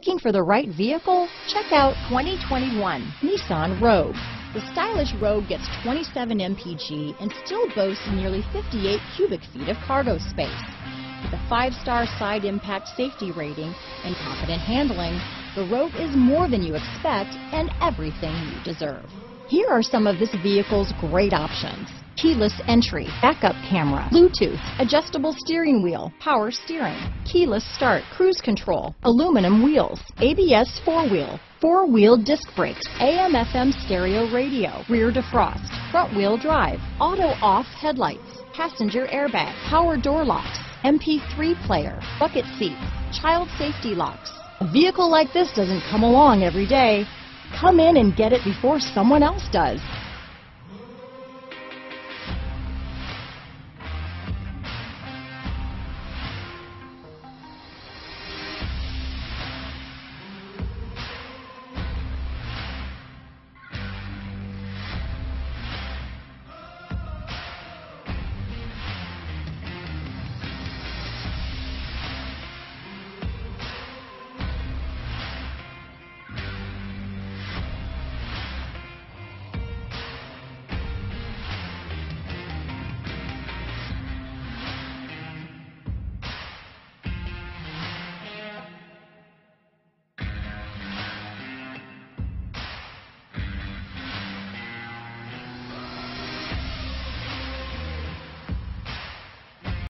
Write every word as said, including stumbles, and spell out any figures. Looking for the right vehicle? Check out twenty twenty-one Nissan Rogue. The stylish Rogue gets twenty-seven M P G and still boasts nearly fifty-eight cubic feet of cargo space. With a five-star side impact safety rating and competent handling, the Rogue is more than you expect and everything you deserve. Here are some of this vehicle's great options: keyless entry, backup camera, Bluetooth, adjustable steering wheel, power steering, keyless start, cruise control, aluminum wheels, A B S four-wheel, four-wheel disc brakes, A M F M stereo radio, rear defrost, front-wheel drive, auto-off headlights, passenger airbag, power door locks, M P three player, bucket seats, child safety locks. A vehicle like this doesn't come along every day. Come in and get it before someone else does.